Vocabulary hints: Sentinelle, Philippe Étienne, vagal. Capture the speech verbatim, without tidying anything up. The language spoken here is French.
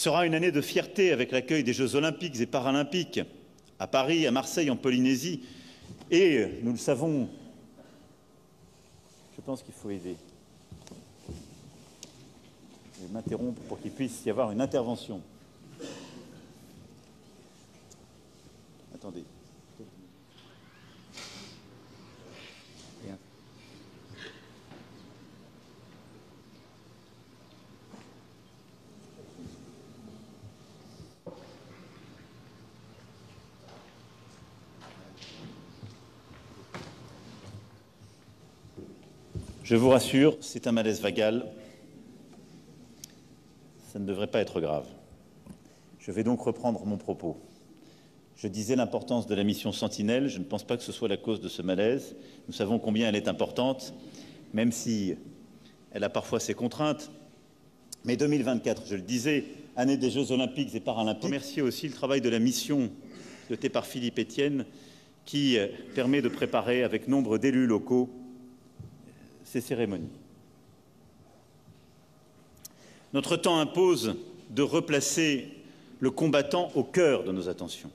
sera une année de fierté avec l'accueil des Jeux olympiques et paralympiques à Paris, à Marseille, en Polynésie. Et nous le savons, je pense qu'il faut aider. Je vais m'interrompre pour qu'il puisse y avoir une intervention. Attendez. Je vous rassure, c'est un malaise vagal. Ça ne devrait pas être grave. Je vais donc reprendre mon propos. Je disais l'importance de la mission Sentinelle. Je ne pense pas que ce soit la cause de ce malaise. Nous savons combien elle est importante, même si elle a parfois ses contraintes. Mais deux mille vingt-quatre, je le disais, année des Jeux olympiques et paralympiques. Remercier aussi le travail de la mission pilotée par Philippe Étienne, qui permet de préparer avec nombre d'élus locaux ces cérémonies. Notre temps impose de replacer le combattant au cœur de nos attentions.